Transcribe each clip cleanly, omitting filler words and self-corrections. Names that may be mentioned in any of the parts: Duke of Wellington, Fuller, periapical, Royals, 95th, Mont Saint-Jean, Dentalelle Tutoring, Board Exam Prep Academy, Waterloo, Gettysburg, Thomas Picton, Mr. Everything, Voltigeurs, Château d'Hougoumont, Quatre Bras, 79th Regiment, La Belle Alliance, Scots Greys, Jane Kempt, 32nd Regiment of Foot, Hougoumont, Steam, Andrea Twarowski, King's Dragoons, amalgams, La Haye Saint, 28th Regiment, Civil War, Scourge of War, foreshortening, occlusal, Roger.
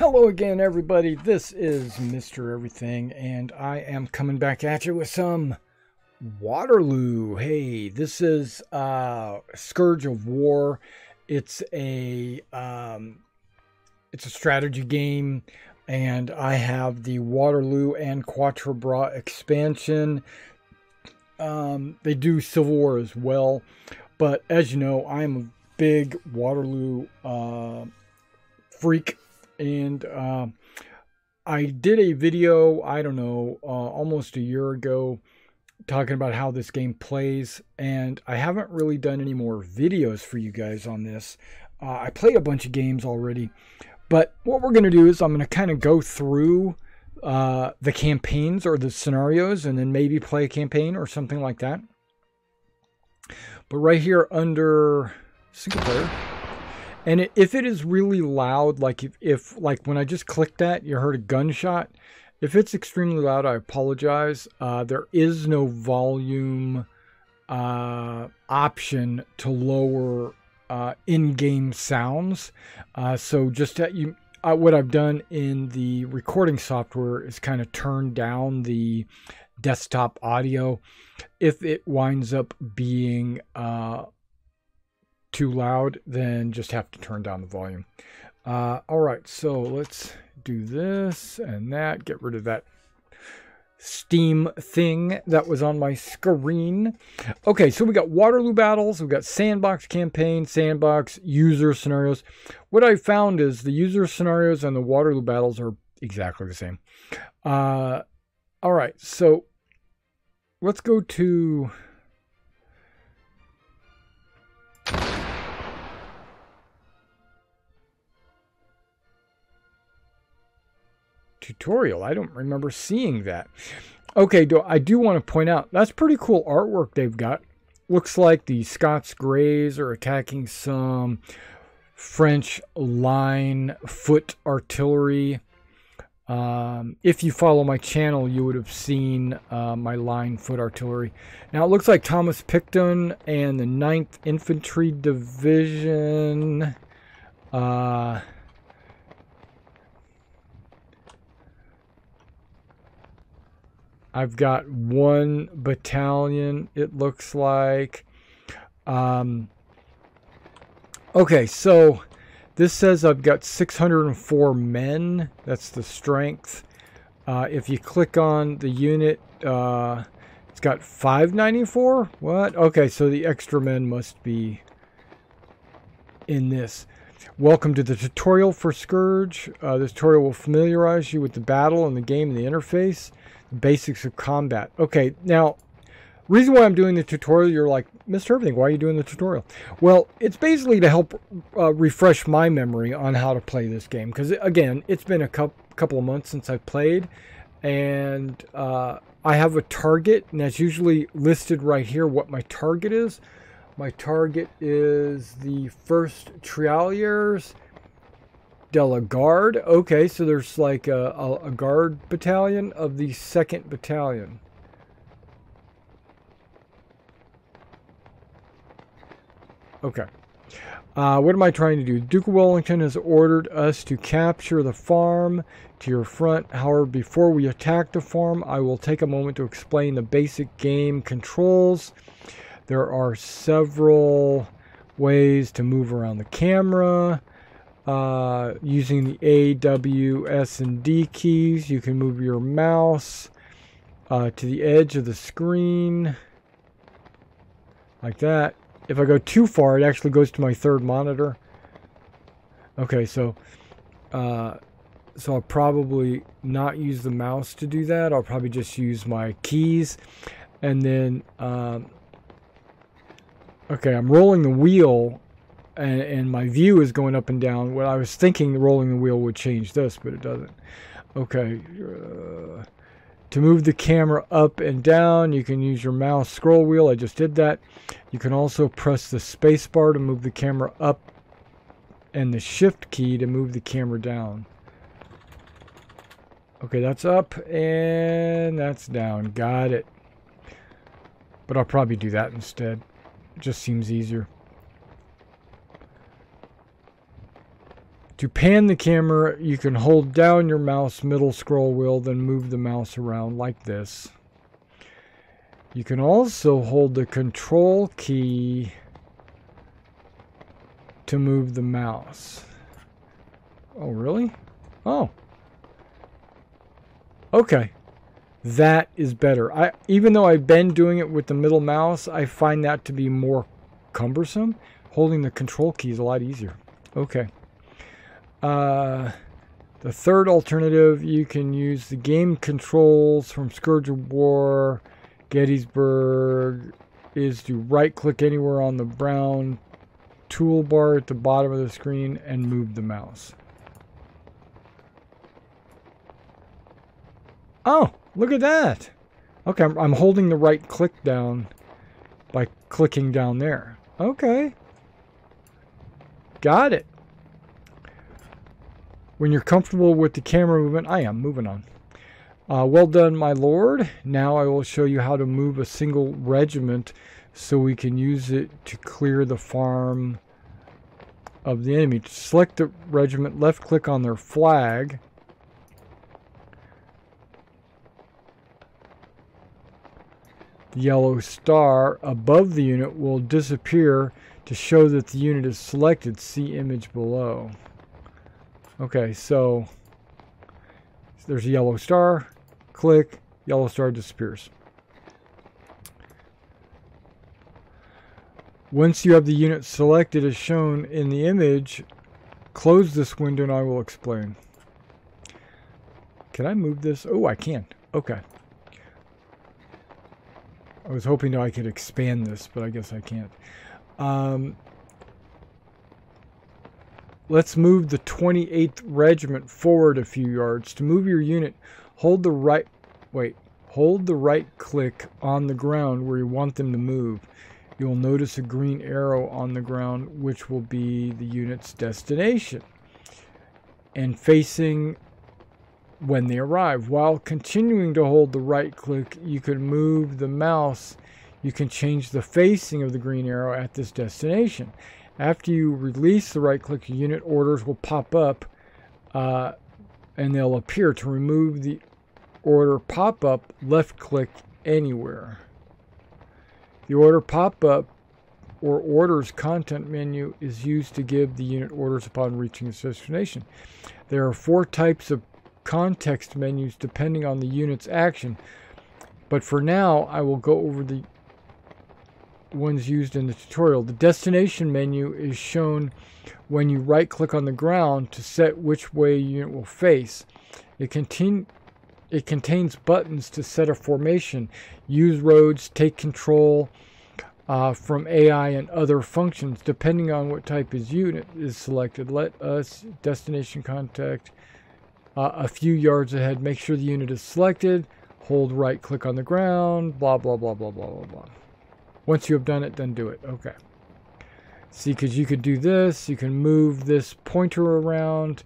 Hello again, everybody. This is Mr. Everything, and I am coming back at you with some Waterloo. Hey, this is Scourge of War. It's a strategy game, and I have the Waterloo and Quatre Bras expansion. They do Civil War as well, but as you know, I'm a big Waterloo freak, and I did a video, I don't know, almost a year ago, talking about how this game plays, and I haven't really done any more videos for you guys on this. I played a bunch of games already, but what we're going to do is I'm going to kind of go through the campaigns or the scenarios, and then maybe play a campaign or something like that. But right here under single player, and if it is really loud, like if like when I just clicked that, you heard a gunshot. If it's extremely loud, I apologize. There is no volume option to lower in-game sounds. So just that you. What I've done in the recording software is kind of turn down the desktop audio if it winds up being too loud, then just have to turn down the volume. All right, so let's do this and that, get rid of that Steam thing that was on my screen. Okay, so we got Waterloo battles, we got sandbox campaign, sandbox user scenarios. What I found is the user scenarios and the Waterloo battles are exactly the same. All right, so let's go to tutorial. I don't remember seeing that. Okay, I do want to point out that's pretty cool artwork they've got. Looks like the Scots Greys are attacking some French line foot artillery. If you follow my channel, you would have seen my line foot artillery. Now it looks like Thomas Picton and the 9th Infantry Division. I've got one battalion, it looks like. Okay, so this says I've got 604 men. That's the strength. If you click on the unit, it's got 594. What? Okay, so the extra men must be in this. Welcome to the tutorial for Scourge. This tutorial will familiarize you with the battle and the game and the interface. Basics of combat. Okay, now reason why I'm doing the tutorial, you're like, Mr. Everything, why are you doing the tutorial? Well, it's basically to help refresh my memory on how to play this game, because again, it's been a couple of months since I played, and I have a target, and that's usually listed right here what my target is. My target is the first Tirailleurs De La Garde. Okay, so there's like a guard battalion of the 2nd Battalion. Okay. What am I trying to do? Duke of Wellington has ordered us to capture the farm to your front. However, before we attack the farm, I will take a moment to explain the basic game controls. There are several ways to move around the camera. Using the A, W, S, and D keys, you can move your mouse to the edge of the screen, like that. If I go too far, it actually goes to my third monitor. Okay, so I'll probably not use the mouse to do that. I'll probably just use my keys, and then okay, I'm rolling the wheel. And my view is going up and down. What I was thinking, rolling the wheel would change this, but it doesn't. Okay. To move the camera up and down, you can use your mouse scroll wheel. I just did that. You can also press the space bar to move the camera up and the shift key to move the camera down. Okay, that's up and that's down. Got it. But I'll probably do that instead. It just seems easier. To pan the camera, you can hold down your mouse middle scroll wheel, then move the mouse around like this. You can also hold the control key to move the mouse. Oh, really? Oh. Okay. That is better. Even though I've been doing it with the middle mouse, I find that to be more cumbersome. Holding the control key is a lot easier. Okay. The third alternative, you can use the game controls from Scourge of War, Gettysburg, is to right-click anywhere on the brown toolbar at the bottom of the screen and move the mouse. Oh, look at that. Okay, I'm holding the right click down by clicking down there. Okay. Got it. When you're comfortable with the camera movement, I am moving on. Well done, my lord. Now I will show you how to move a single regiment so we can use it to clear the farm of the enemy. To select the regiment, left click on their flag. The yellow star above the unit will disappear to show that the unit is selected. See image below. Okay, so there's a yellow star. Click, yellow star disappears. Once you have the unit selected as shown in the image, close this window and I will explain. Can I move this? Oh, I can. Okay. I was hoping I could expand this, but I guess I can't. Let's move the 28th Regiment forward a few yards. To move your unit, hold the right click on the ground where you want them to move. You'll notice a green arrow on the ground, which will be the unit's destination and facing when they arrive. While continuing to hold the right click, you can move the mouse. You can change the facing of the green arrow at this destination. After you release the right click, unit orders will pop up and they'll appear. To remove the order pop-up, left click anywhere. The order pop-up or orders content menu is used to give the unit orders upon reaching its destination. There are four types of context menus depending on the unit's action, but for now I will go over the ones used in the tutorial. The destination menu is shown when you right click on the ground to set which way a unit will face. It contains buttons to set a formation, use roads, take control from AI and other functions. Depending on what type of unit is selected, let us destination contact a few yards ahead. Make sure the unit is selected. Hold right click on the ground. Blah, blah, blah, blah, blah, blah, blah. Once you have done it, then do it. Okay. See, because you could do this. You can move this pointer around.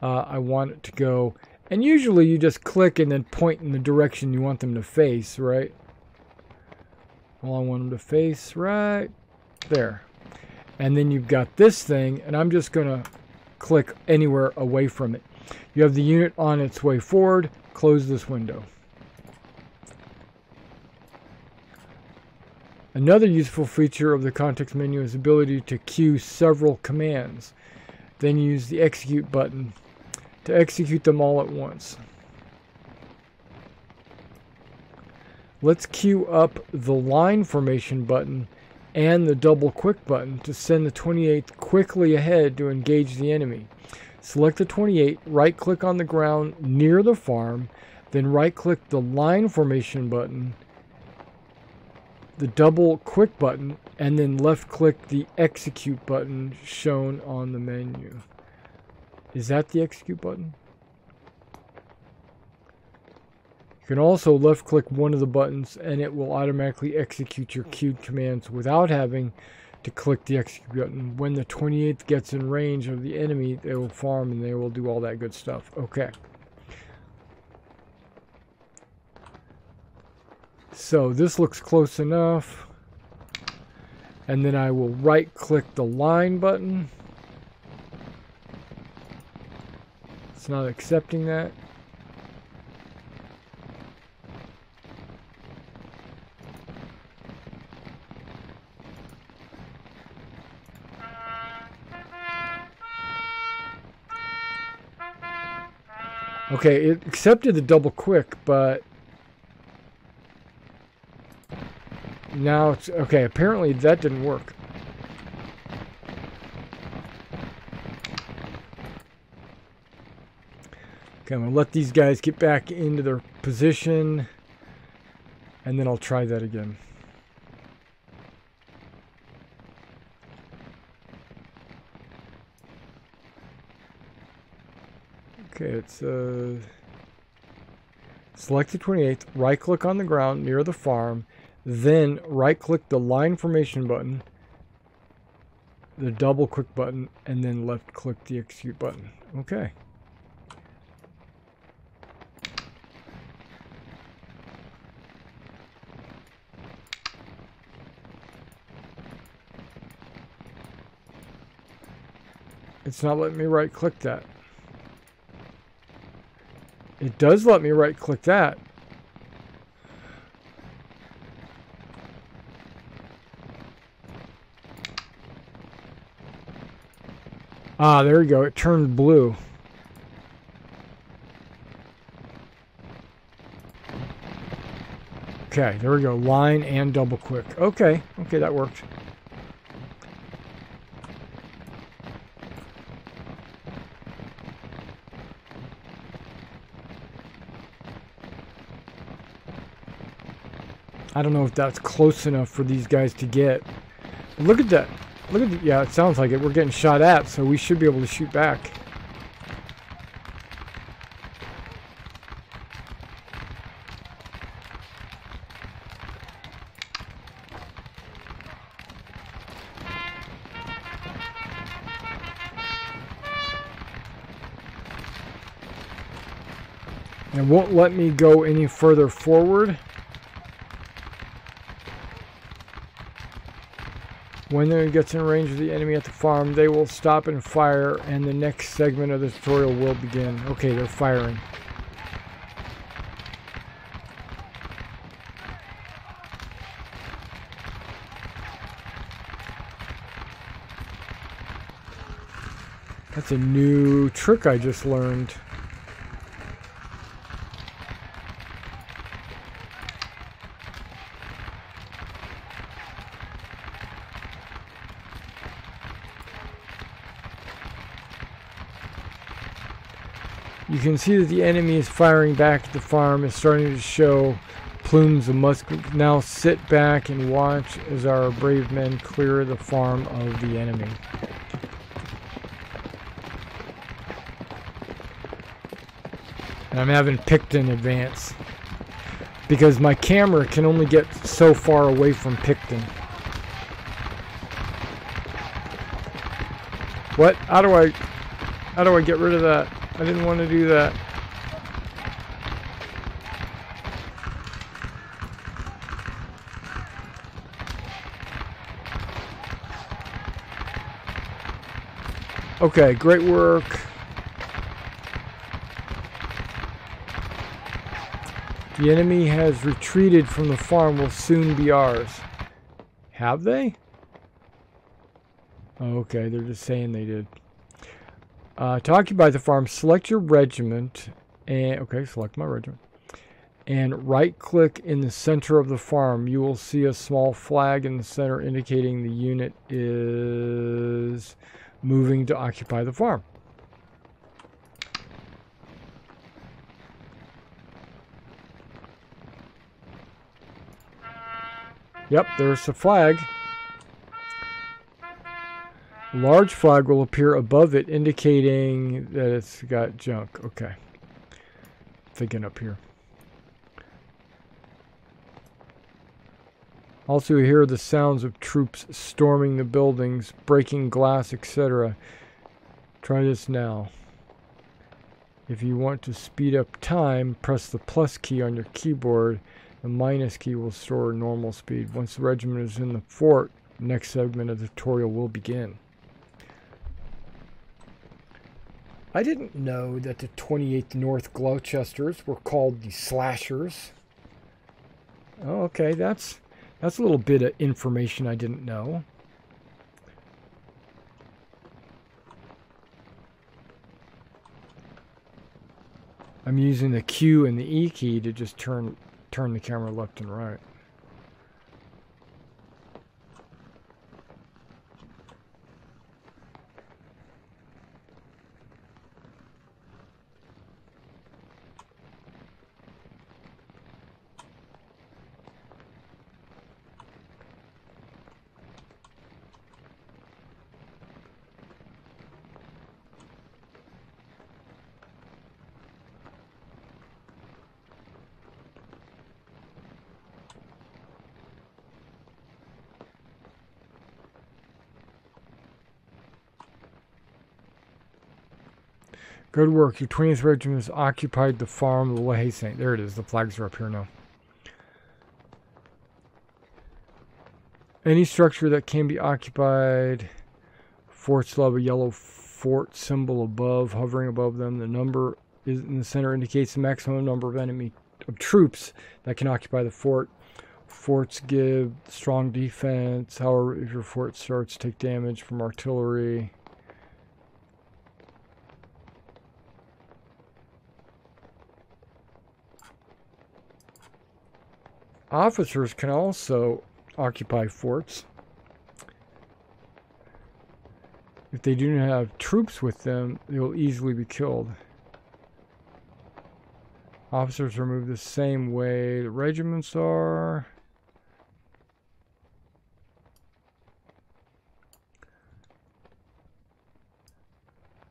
I want it to go. And usually you just click and then point in the direction you want them to face, right? Well, I want them to face right there. And then you've got this thing. And I'm just going to click anywhere away from it. You have the unit on its way forward. Close this window. Another useful feature of the context menu is the ability to queue several commands. Then use the execute button to execute them all at once. Let's queue up the line formation button and the double quick button to send the 28th quickly ahead to engage the enemy. Select the 28, right click on the ground near the farm, then right click the line formation button, the double quick button, and then left click the execute button shown on the menu. Is that the execute button? You can also left click one of the buttons and it will automatically execute your queued commands without having to click the execute button. When the 28th gets in range of the enemy, they will farm and they will do all that good stuff. Okay. So this looks close enough. And then I will right click the line button. It's not accepting that. Okay, it accepted the double quick, but now it's okay. Apparently that didn't work. Okay, I'm gonna let these guys get back into their position, and then I'll try that again. Okay, it's select the 28th, right-click on the ground near the farm, then right-click the line formation button, the double-click button, and then left-click the execute button. Okay. It's not letting me right-click that. It does let me right-click that. Ah, there we go. It turned blue. Okay, there we go. Line and double click. Okay, okay, that worked. I don't know if that's close enough for these guys to get. But look at that. Look at the, yeah, it sounds like it. We're getting shot at, so we should be able to shoot back. And it won't let me go any further forward. When they get in range of the enemy at the farm, they will stop and fire, and the next segment of the tutorial will begin. Okay, they're firing. That's a new trick I just learned. You can see that the enemy is firing back at the farm. It's starting to show plumes of muskets. Now sit back and watch as our brave men clear the farm of the enemy. And I'm having Picton advance because my camera can only get so far away from Picton. What? How do I get rid of that? I didn't want to do that. Okay, great work. The enemy has retreated from the farm, will soon be ours. Have they? Okay, they're just saying they did. To occupy the farm, select your regiment, and okay, select my regiment, and right-click in the center of the farm. You will see a small flag in the center indicating the unit is moving to occupy the farm. Yep, there's the flag. Large flag will appear above it, indicating that it's got junk. Okay. Thinking up here. Also hear the sounds of troops storming the buildings, breaking glass, etc. Try this now. If you want to speed up time, press the plus key on your keyboard. The minus key will store normal speed. Once the regiment is in the fort, the next segment of the tutorial will begin. I didn't know that the 28th North Gloucesters were called the Slashers. Oh, okay, that's a little bit of information I didn't know. I'm using the Q and the E key to just turn the camera left and right. Good work. Your 20th Regiment has occupied the farm of the La Haye Saint. There it is. The flags are up here now. Any structure that can be occupied. Forts love a yellow fort symbol above, hovering above them. The number is in the center indicates the maximum number of troops that can occupy the fort. Forts give strong defense. However, if your fort starts to take damage from artillery... Officers can also occupy forts if they do not have troops with them. They will easily be killed. Officers are moved the same way the regiments are.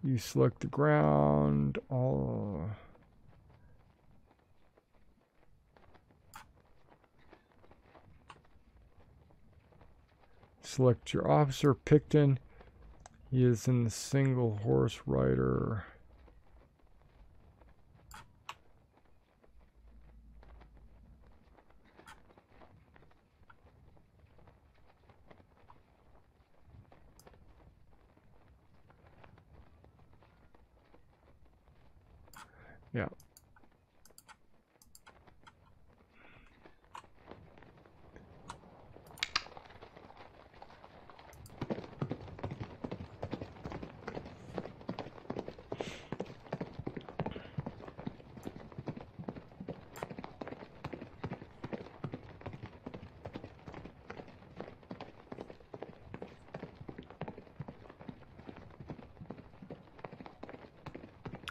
You select the ground. All. Select your officer, Picton. He is in the single horse rider. Yeah.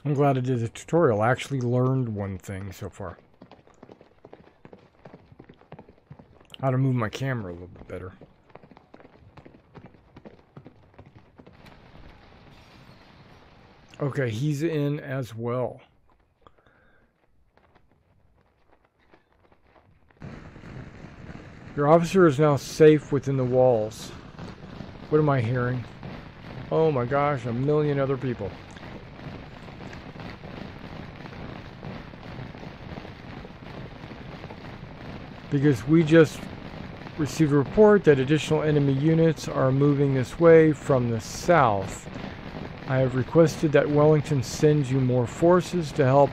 I'm glad I did the tutorial. I actually learned one thing so far. How to move my camera a little bit better. Okay, he's in as well. Your officer is now safe within the walls. What am I hearing? Oh my gosh, a million other people. Because we just received a report that additional enemy units are moving this way from the south. I have requested that Wellington send you more forces to help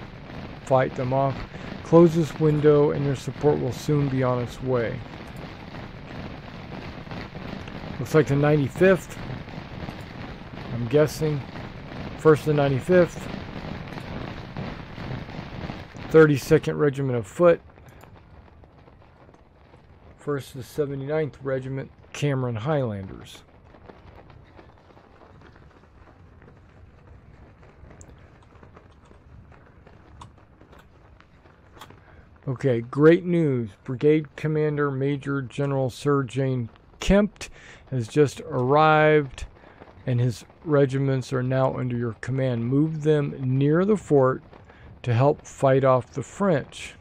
fight them off. Close this window and your support will soon be on its way. Looks like the 95th, I'm guessing. First the 95th, 32nd Regiment of Foot. First, the 79th Regiment, Cameron Highlanders. Okay, great news. Brigade Commander Major General Sir Jane Kempt has just arrived, and his regiments are now under your command. Move them near the fort to help fight off the French.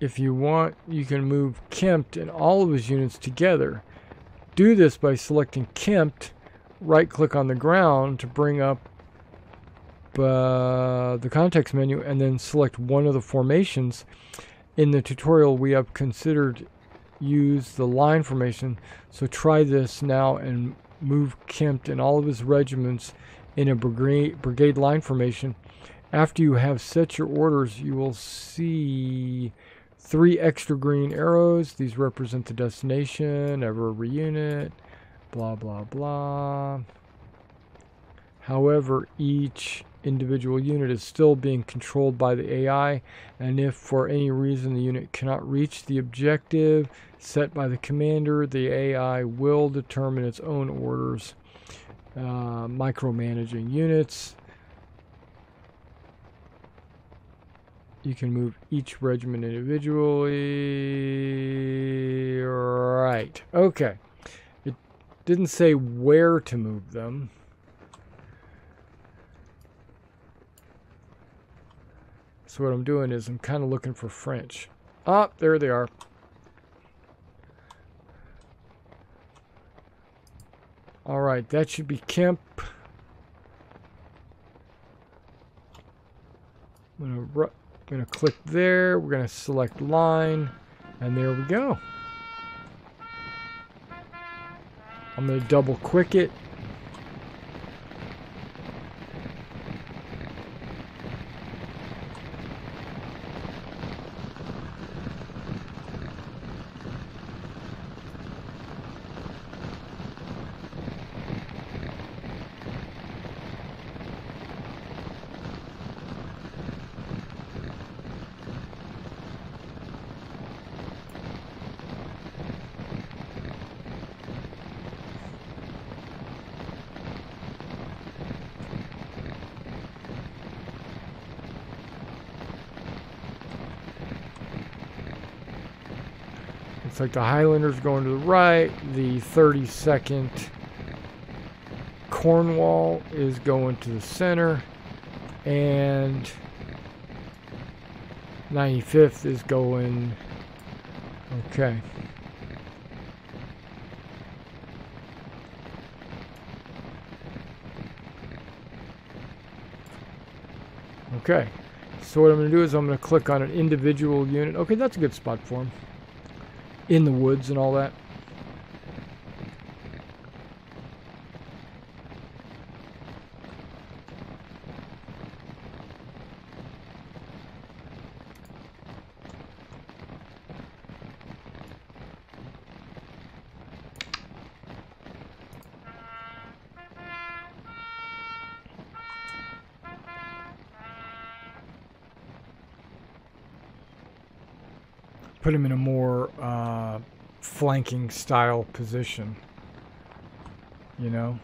If you want, you can move Kempt and all of his units together. Do this by selecting Kempt, right-click on the ground to bring up the context menu, and then select one of the formations. In the tutorial, we have considered use the line formation, so try this now and move Kempt and all of his regiments in a brigade line formation. After you have set your orders, you will see 3 extra green arrows. These represent the destination of every unit, blah, blah, blah. However, each individual unit is still being controlled by the AI, and if for any reason the unit cannot reach the objective set by the commander, the AI will determine its own orders. Micromanaging units. You can move each regiment individually. Right. Okay. It didn't say where to move them. So what I'm doing is I'm kind of looking for French. Ah, there they are. All right, that should be Kempt. I'm gonna click there. We're gonna select line, and there we go. I'm gonna double click it. It's like the Highlanders going to the right, the 32nd Cornwall is going to the center, and 95th is going, okay. Okay, so what I'm going to do is I'm going to click on an individual unit. Okay, that's a good spot for them. In the woods and all that. Put him in a more flanking style position, you know.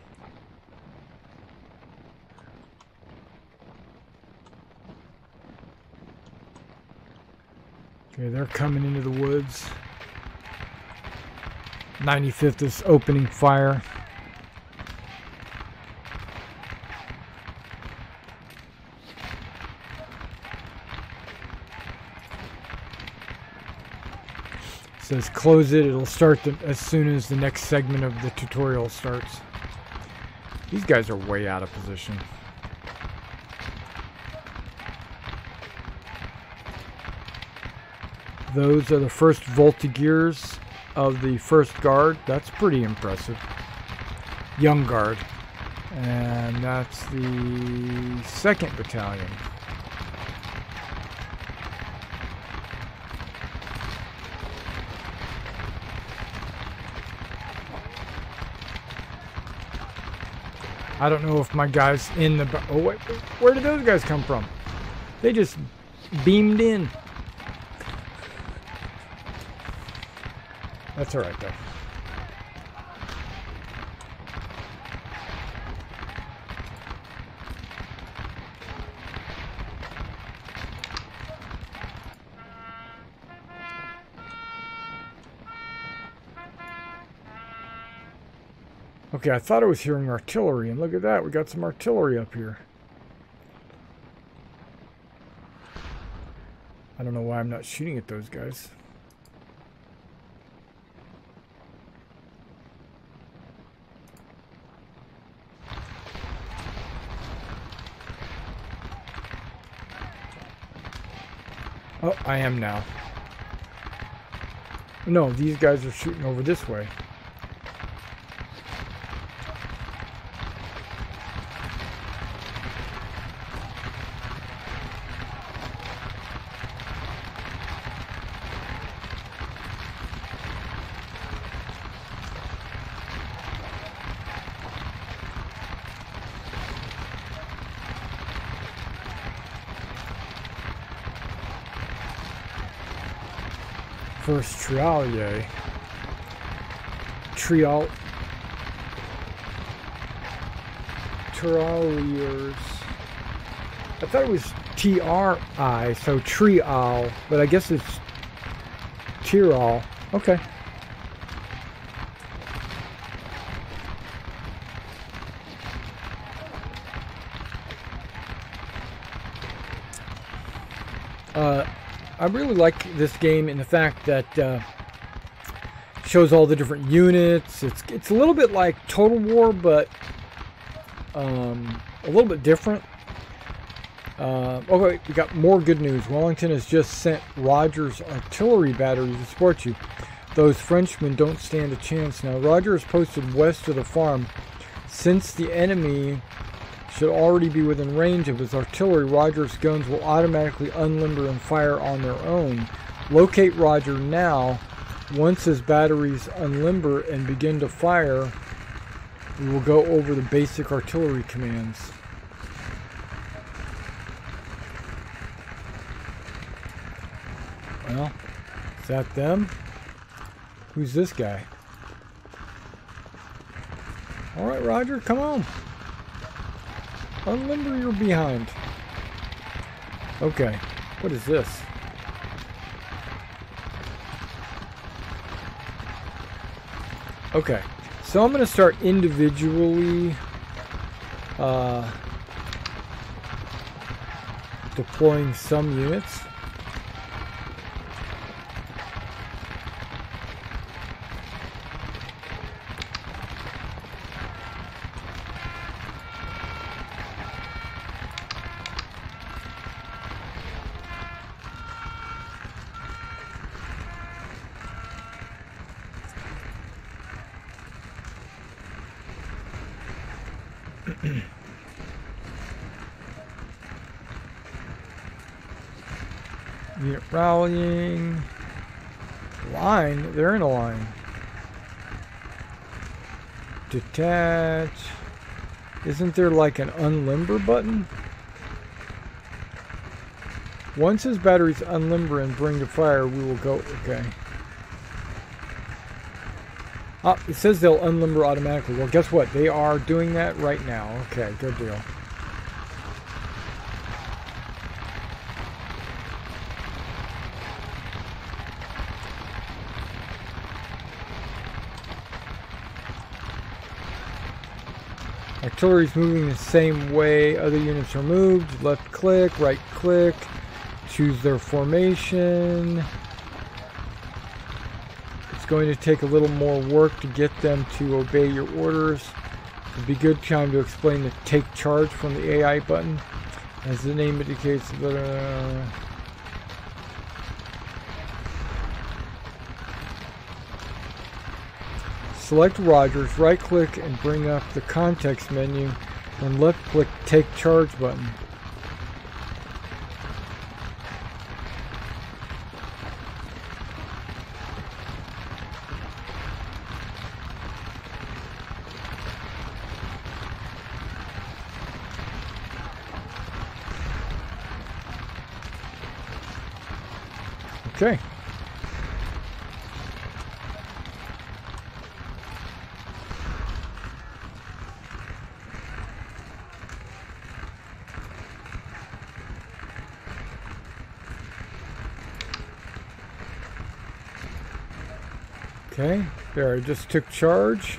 Okay, they're coming into the woods. 95th is opening fire. Says close it, it'll start as soon as the next segment of the tutorial starts. These guys are way out of position. Those are the first Voltigeurs of the First Guard. That's pretty impressive. Young Guard. And that's the 2nd Battalion. I don't know if my guys in the... Oh, wait, where did those guys come from? They just beamed in. That's all right, though. Okay, I thought I was hearing artillery, and look at that, we got some artillery up here. I don't know why I'm not shooting at those guys. Oh, I am now. No, these guys are shooting over this way. 1st Tirailleurs. Tirailleurs. I thought it was T-R-I, so Trial, but I guess it's Tirol. Okay. I really like this game in the fact that shows all the different units. It's a little bit like Total War, but a little bit different. Oh wait, we got more good news. Wellington has just sent Roger's artillery battery to support you. Those Frenchmen don't stand a chance now. Roger is posted west of the farm. Since the enemy should already be within range of his artillery, Roger's guns will automatically unlimber and fire on their own. Locate Roger now. Once his batteries unlimber and begin to fire, we will go over the basic artillery commands. Well, is that them? Who's this guy? All right, Roger, come on. Unlimber your behind. Okay, what is this? Okay, so I'm going to start individually deploying some units. Unit rallying line, they're in a line. Detach. Isn't there like an unlimber button? Once his batteries unlimber and bring to fire, we will go. Okay. Ah, it says they'll unlimber automatically. Well, guess what? They are doing that right now. Okay, good deal. Artillery's moving the same way other units are moved. Left click, right click, choose their formation. It's going to take a little more work to get them to obey your orders. It'd be a good time to explain the take charge from the AI button. As the name indicates, select Rogers, right click and bring up the context menu, and left click take charge button. Okay. Okay, there, I just took charge.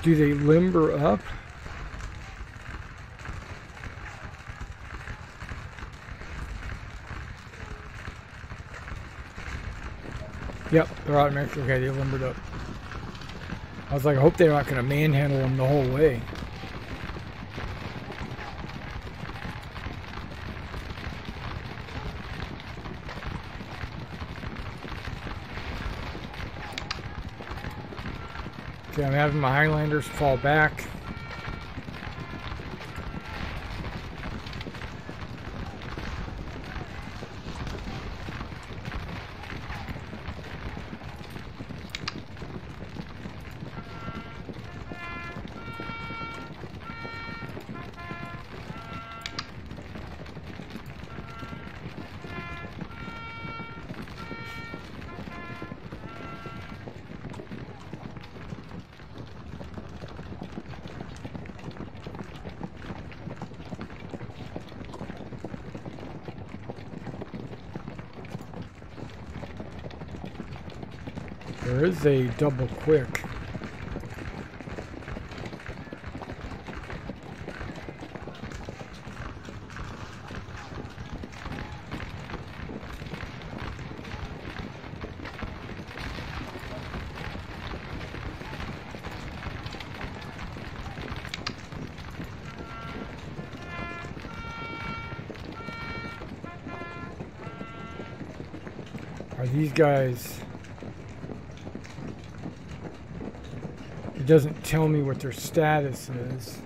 Do they limber up? Yep, they're automatic. Okay, they limbered up. I was like, I hope they're not going to manhandle them the whole way. Okay, I'm having my Highlanders fall back. There is a double quick. Are these guys... doesn't tell me what their status is.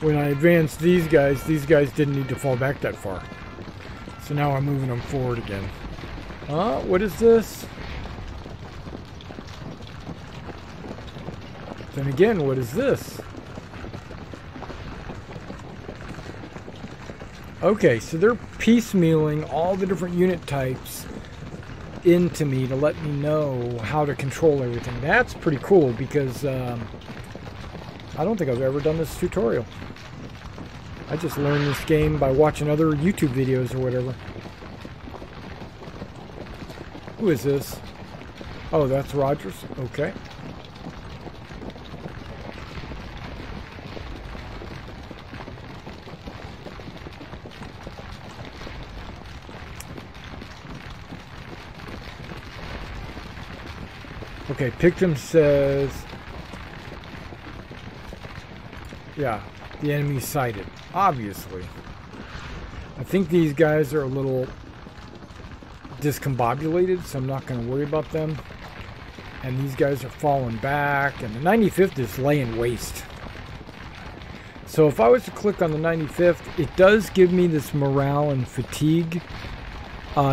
When I advanced these guys didn't need to fall back that far. So now I'm moving them forward again. What is this? Then again, what is this? Okay, so they're piecemealing all the different unit types into me to let me know how to control everything. That's pretty cool because I don't think I've ever done this tutorial. I just learned this game by watching other YouTube videos or whatever. Who is this? Oh, that's Rogers. Okay. Okay, Picton says, yeah, the enemy sighted, obviously. I think these guys are a little discombobulated, so I'm not going to worry about them. And these guys are falling back, and the 95th is laying waste. So if I was to click on the 95th, it does give me this morale and fatigue.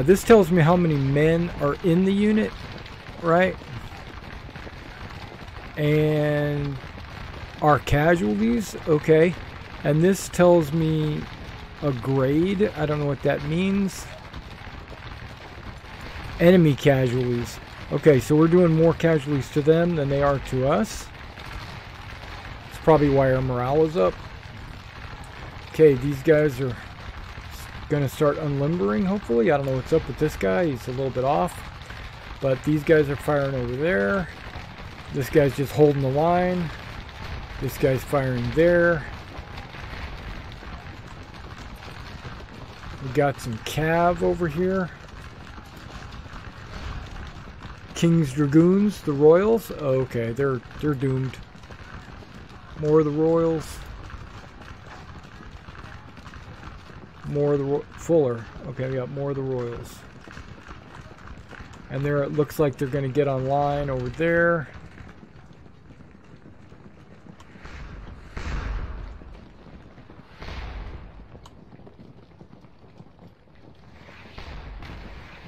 This tells me how many men are in the unit, right? And our casualties, okay. And this tells me a grade. I don't know what that means. Enemy casualties. Okay, so we're doing more casualties to them than they are to us. That's probably why our morale is up. Okay, these guys are going to start unlimbering, hopefully. I don't know what's up with this guy. He's a little bit off. But these guys are firing over there. This guy's just holding the line. This guy's firing there. We got some cav over here. King's Dragoons, the Royals. Okay, they're doomed. More of the Royals. More of the Fuller. Okay, we got more of the Royals. And there it looks like they're going to get online over there.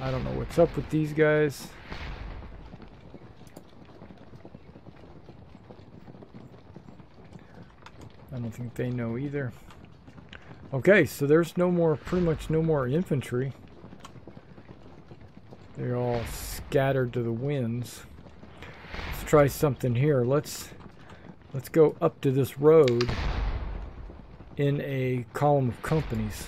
I don't know what's up with these guys. I don't think they know either. Okay, so there's no more, pretty much no more infantry. They're all scattered to the winds. Let's try something here. Let's go up to this road in a column of companies.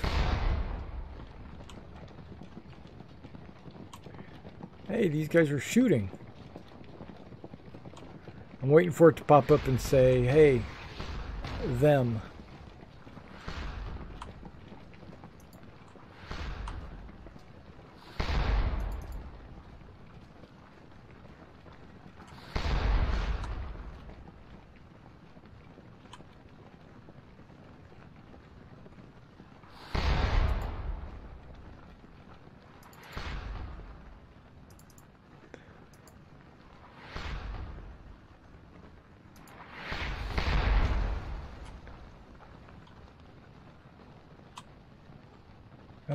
Hey, these guys are shooting. I'm waiting for it to pop up and say, hey, them.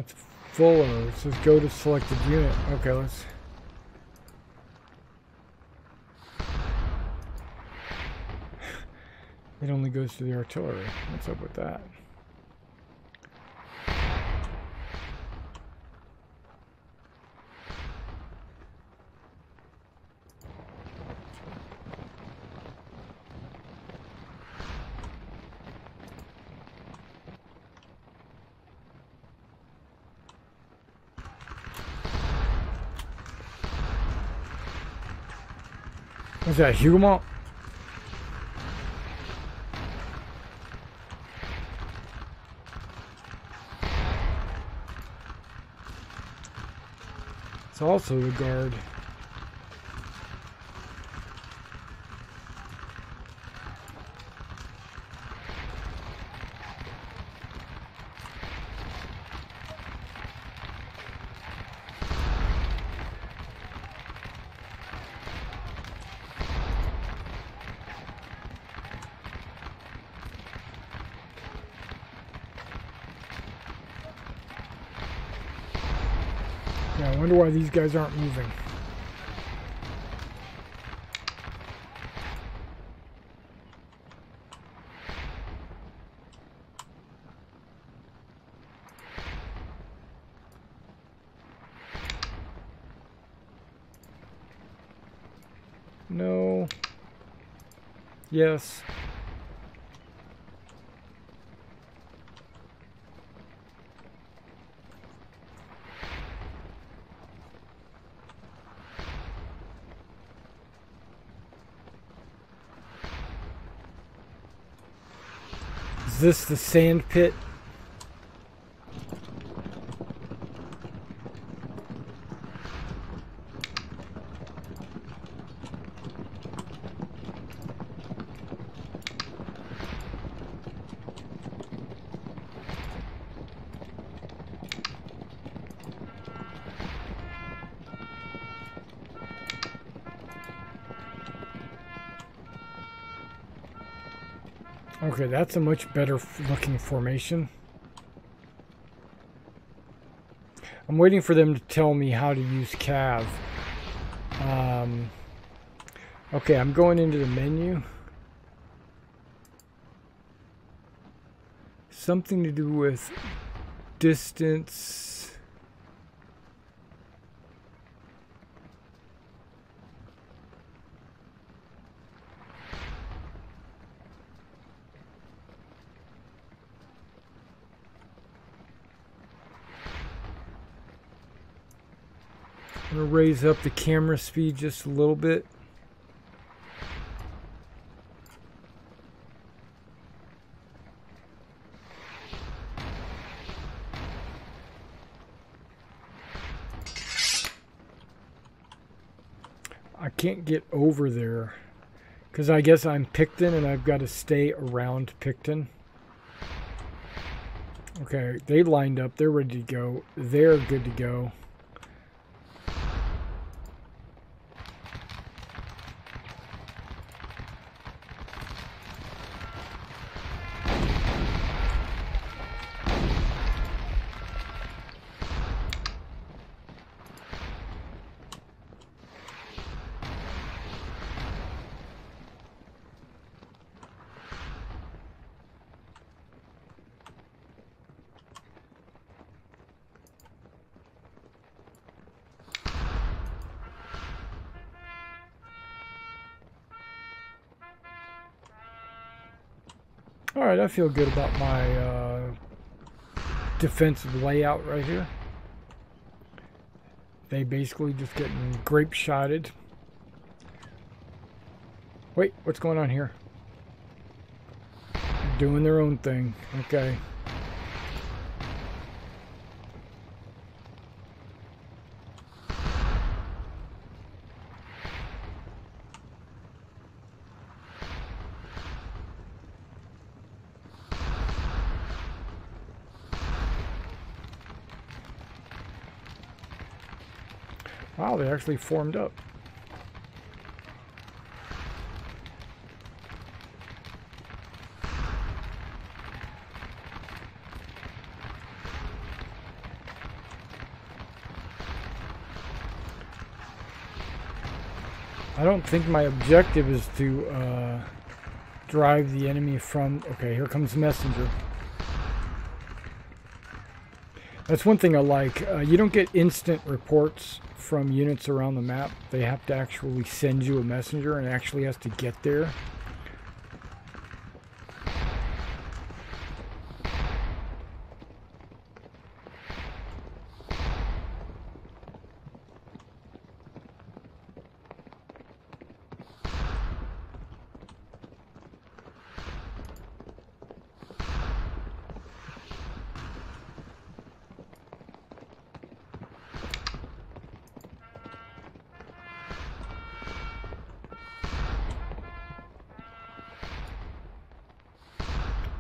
That's Fuller. It says go to selected unit. Okay, let's... It only goes to the artillery. What's up with that? What's that, Hougoumont? It's also the guard. Why these guys aren't moving. No. Yes. Is this the sand pit? Okay, that's a much better looking formation. I'm waiting for them to tell me how to use Cav. Okay, I'm going into the menu. Something to do with distance. I'm going to raise up the camera speed just a little bit. I can't get over there because I guess I'm Picton and I've got to stay around Picton. Okay, they lined up. They're ready to go. They're good to go. Alright, I feel good about my defensive layout right here. They basically just getting grape shotted. Wait, what's going on here? They're doing their own thing. Okay. Wow, they actually formed up. I don't think my objective is to drive the enemy from... Okay, here comes the messenger. That's one thing I like. You don't get instant reports from units around the map. They have to actually send you a messenger and actually has to get there.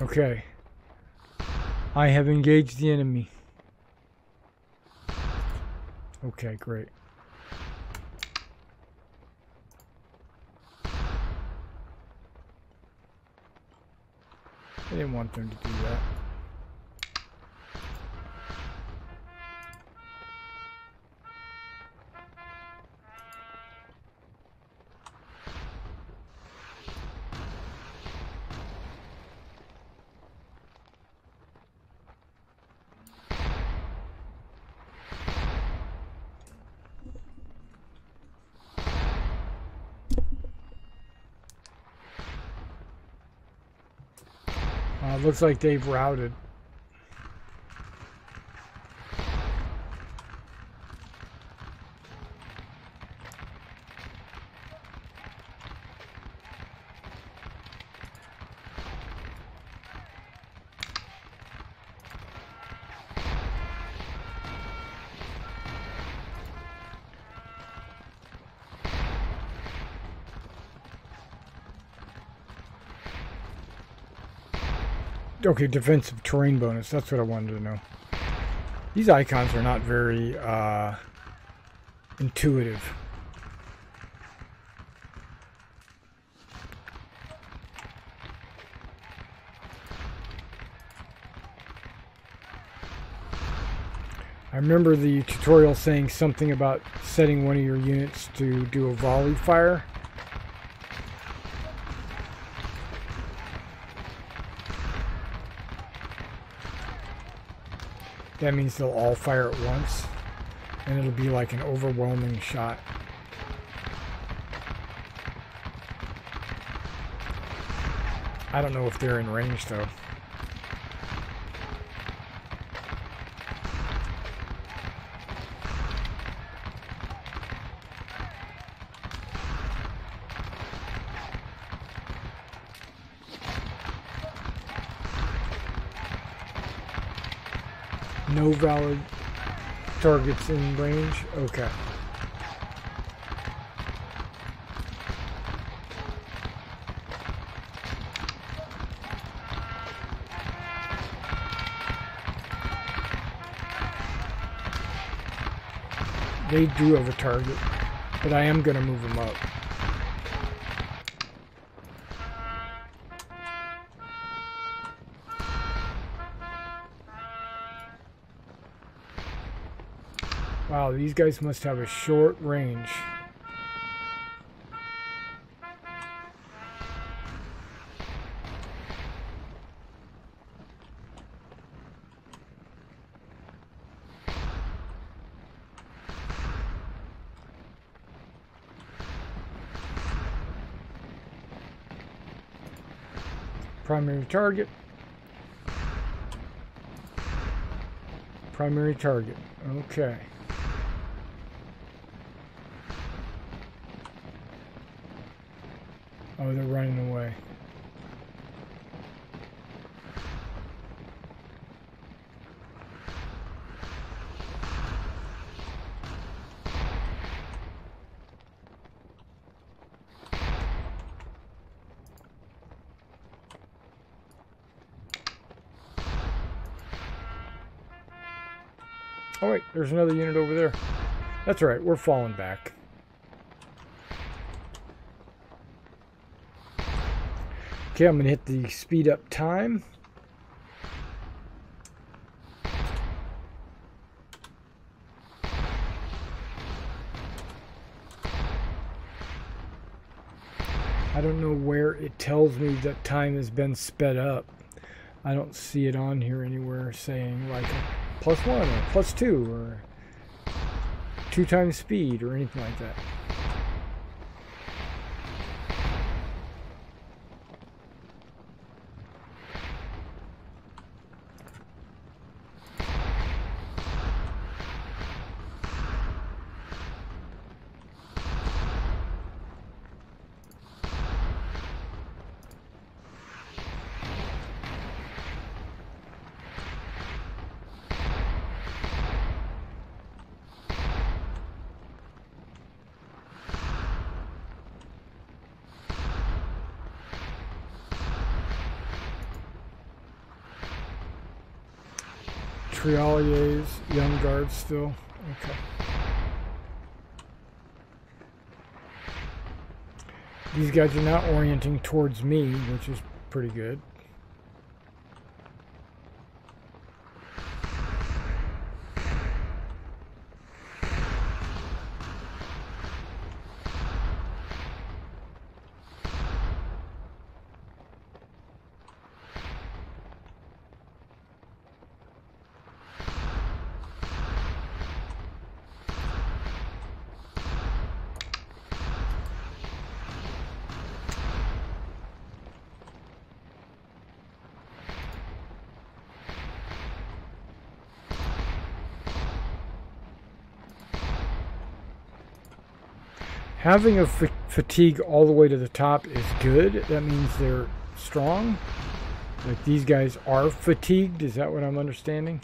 Okay, I have engaged the enemy. Okay, great. I didn't want them to do that. Looks like they've routed. Okay, defensive terrain bonus. That's what I wanted to know. These icons are not very intuitive. I remember the tutorial saying something about setting one of your units to do a volley fire. That means they'll all fire at once, and it'll be like an overwhelming shot. I don't know if they're in range, though. No valid targets in range. Okay. They do have a target, but I am going to move them up. Wow, these guys must have a short range. Primary target. Primary target. Okay. Oh, they're running away. Oh wait, there's another unit over there. That's all right, we're falling back. Okay, I'm going to hit the speed up time. I don't know where it tells me that time has been sped up. I don't see it on here anywhere saying like +1 or +2 or 2 times speed or anything like that. Tirailleurs, young guards still. Okay. These guys are not orienting towards me, which is pretty good. Having a fatigue all the way to the top is good. That means they're strong. Like these guys are fatigued. Is that what I'm understanding?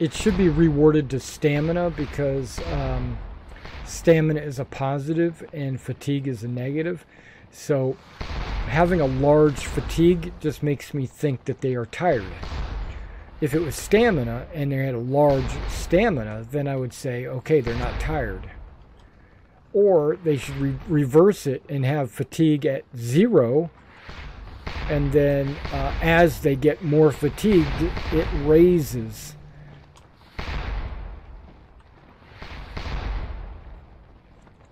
It should be rewarded to stamina because stamina is a positive and fatigue is a negative. So having a large fatigue just makes me think that they are tired. If it was stamina, and they had a large stamina, then I would say, okay, they're not tired. Or they should reverse it and have fatigue at 0, and then as they get more fatigued, it raises.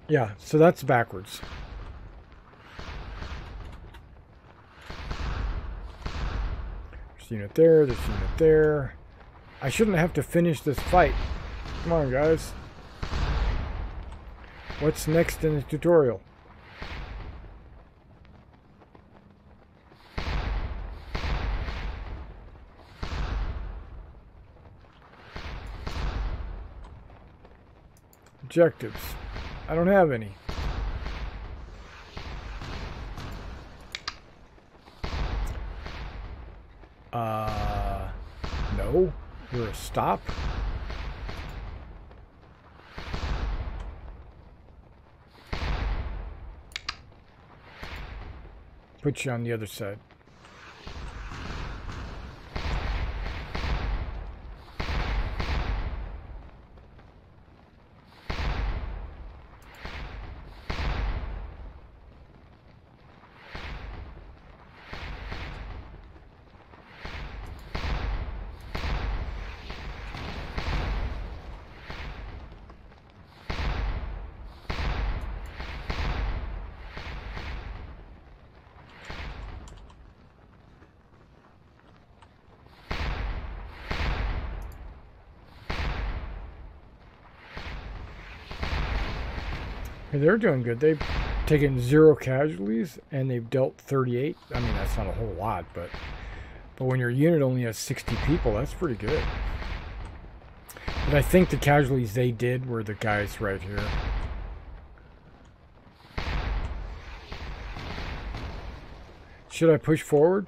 Yeah, so that's backwards. Unit there, this unit there. I shouldn't have to finish this fight. Come on, guys. What's next in the tutorial? Objectives. I don't have any. No, we're a stop. Put you on the other side. They're doing good. They've taken 0 casualties and they've dealt 38. I mean, that's not a whole lot, but when your unit only has 60 people, that's pretty good. But I think the casualties they did were the guys right here. Should I push forward?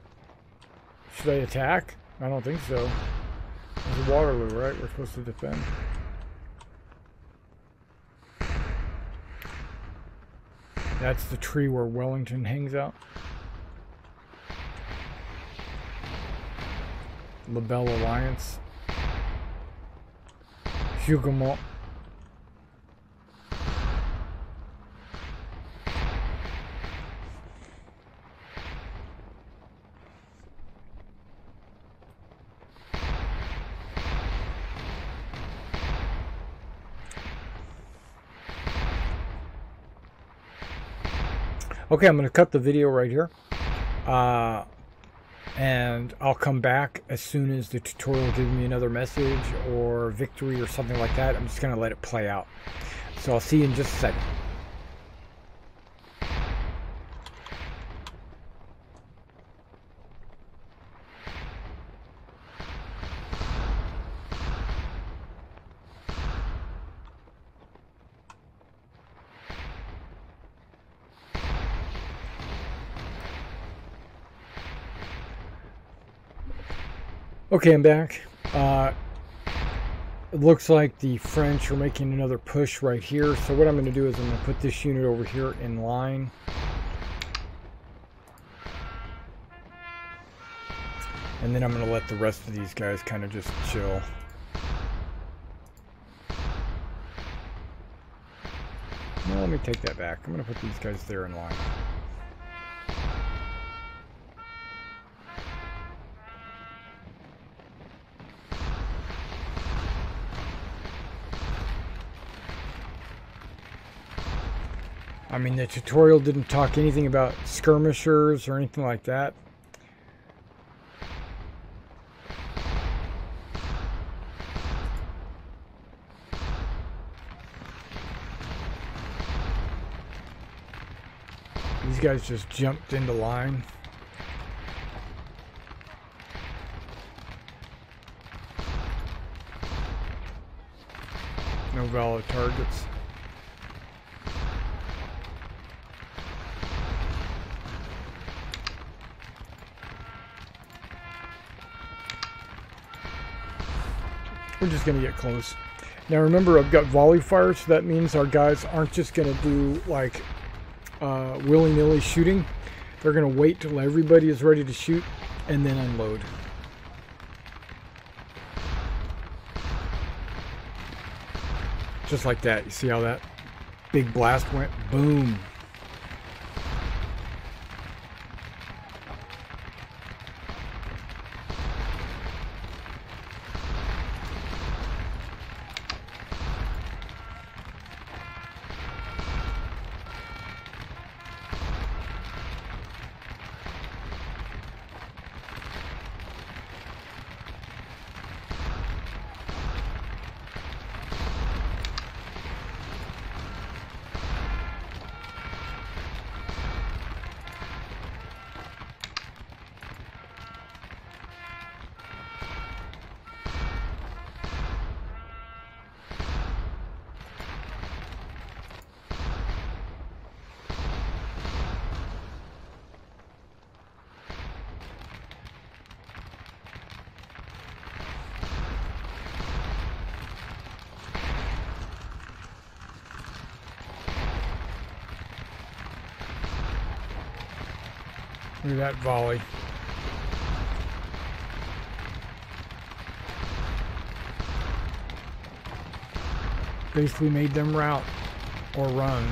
Should I attack? I don't think so. There's a Waterloo, right? We're supposed to defend. That's the tree where Wellington hangs out. La Belle Alliance. Hougoumont. Okay, I'm going to cut the video right here. And I'll come back as soon as the tutorial gives me another message or victory or something like that. I'm just going to let it play out. So I'll see you in just a second. Okay, I'm back. It looks like the French are making another push right here. So what I'm going to do is I'm going to put this unit over here in line. And then I'm going to let the rest of these guys kind of just chill. No, let me take that back. I'm going to put these guys there in line. I mean, the tutorial didn't talk anything about skirmishers or anything like that. These guys just jumped into line. No valid targets. We're just going to get close. Now remember, I've got volley fire, so that means our guys aren't just going to do like willy-nilly shooting. They're going to wait till everybody is ready to shoot and then unload. Just like that. You see how that big blast went? Boom. Look at that volley. Basically made them rout or run.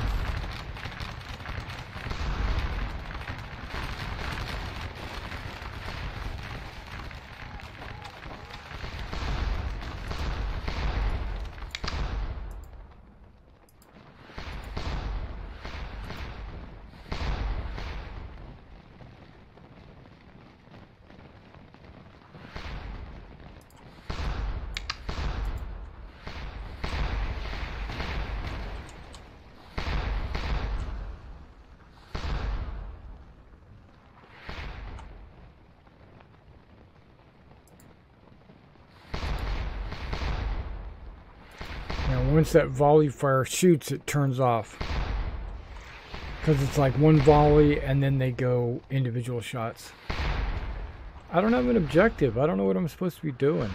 Once that volley fire shoots, it turns off because it's like one volley and then they go individual shots. I don't have an objective. I don't know what I'm supposed to be doing.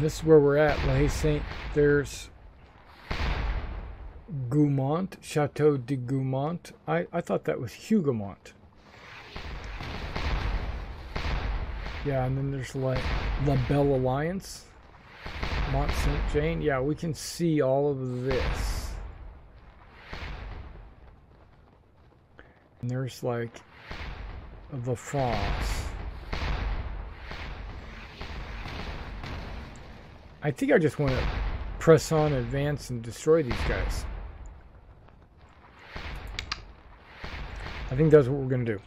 This is where we're at, La Haye Saint. There's Goumont, Château d'Hougoumont. I thought that was Hougoumont. Yeah, and then there's La Belle Alliance. Mont Saint-Jean. Yeah, we can see all of this. And there's like the France. I think I just want to press on, advance, and destroy these guys. I think that's what we're going to do.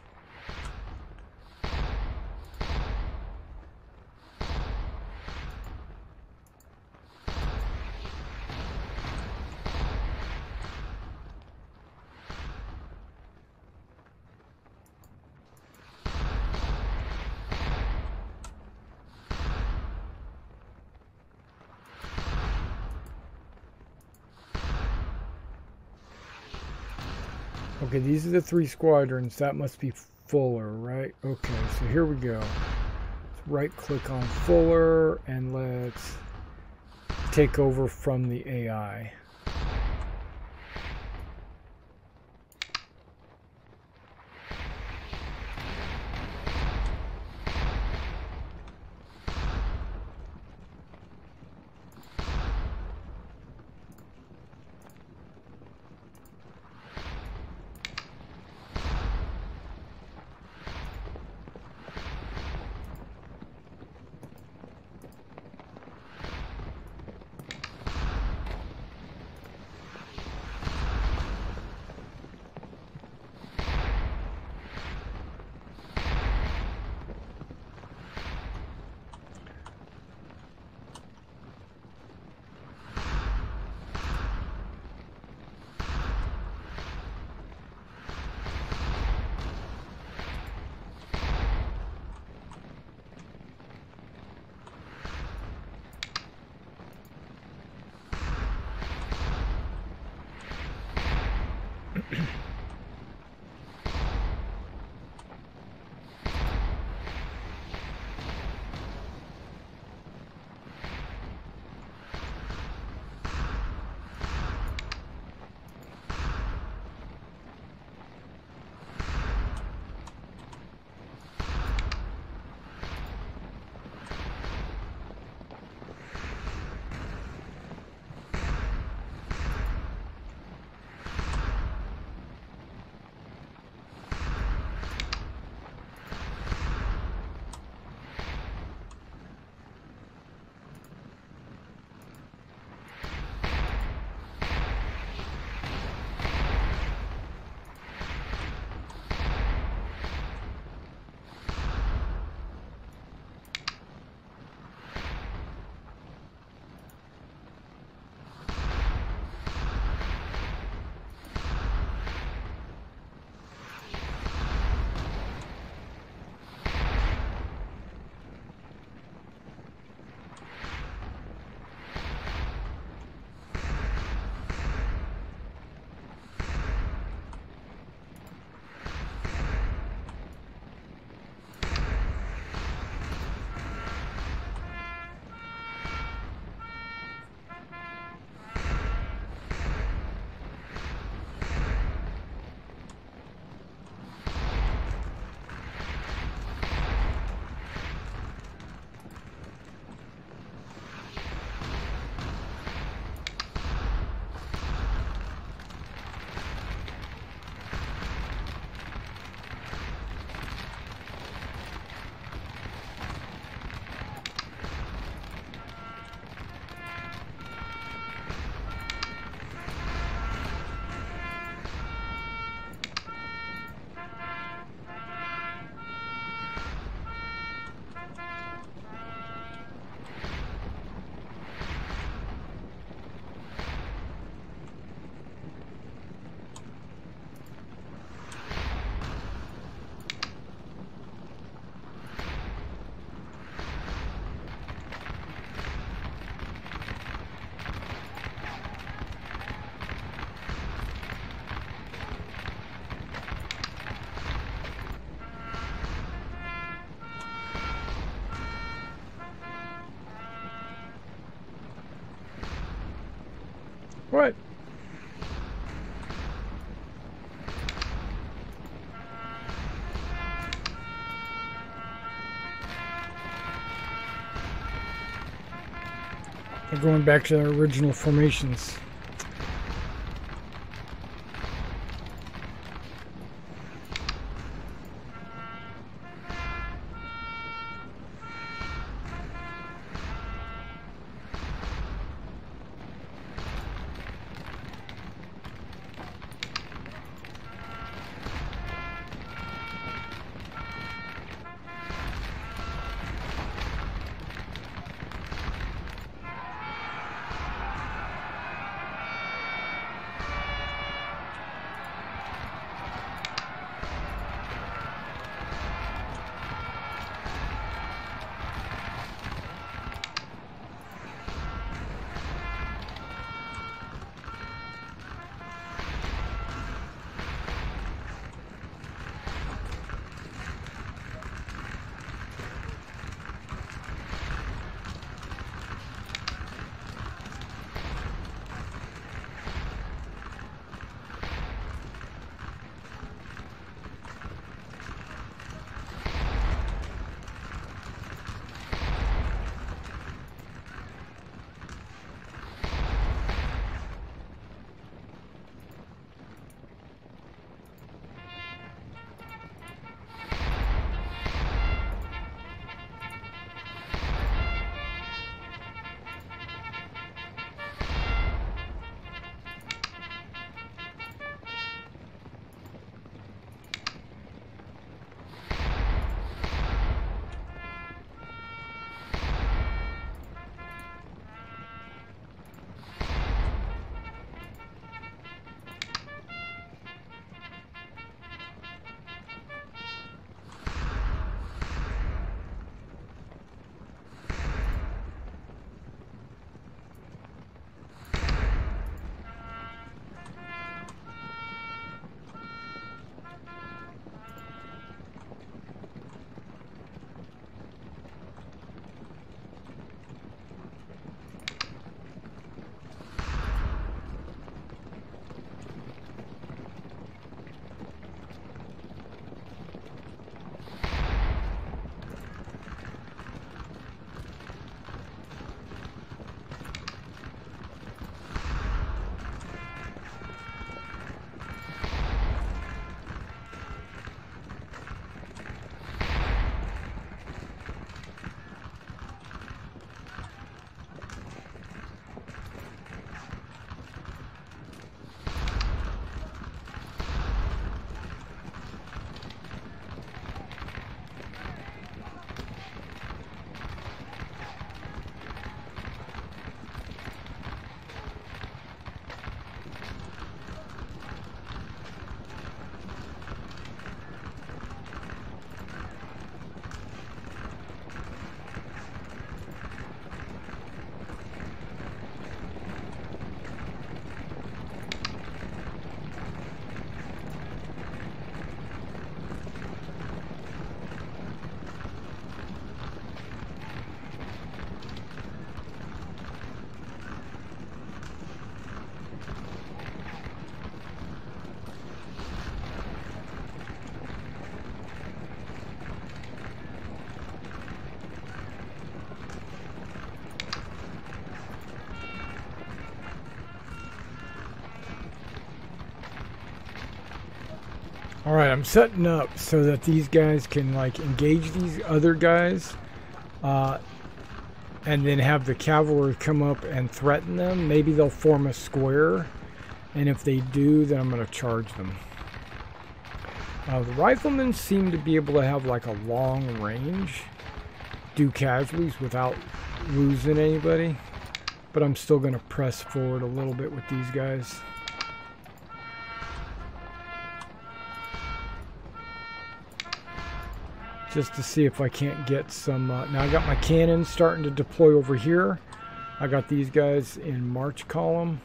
Okay, these are the three squadrons. That must be Fuller, right? Okay, so here we go. Let's right-click on Fuller, and let's take over from the AI. What? They're going back to their original formations. Alright, I'm setting up so that these guys can like engage these other guys and then have the cavalry come up and threaten them. Maybe they'll form a square, and if they do, then I'm going to charge them. The riflemen seem to be able to have like a long range, do casualties without losing anybody, but I'm still going to press forward a little bit with these guys. Just to see if I can't get some... now I got my cannon starting to deploy over here. I got these guys in march column.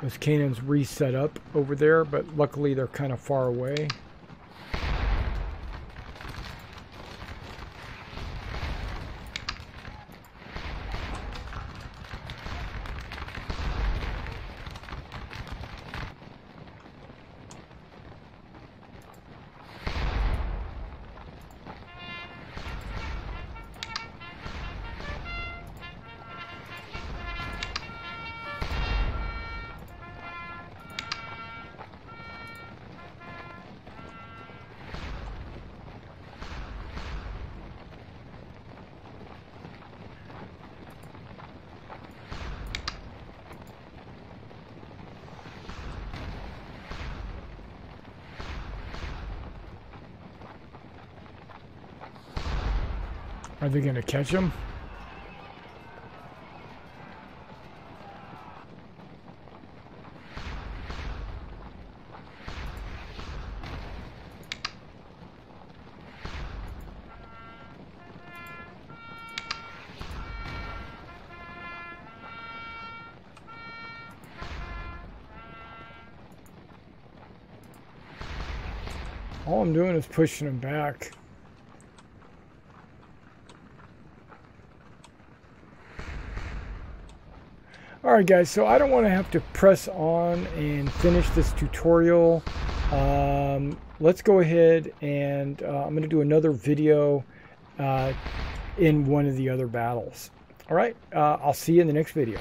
Those cannons reset up over there, but luckily they're kind of far away. Are they going to catch him? All I'm doing is pushing him back. Alright guys, so I don't want to have to press on and finish this tutorial. Let's go ahead and I'm going to do another video in one of the other battles. Alright, I'll see you in the next video.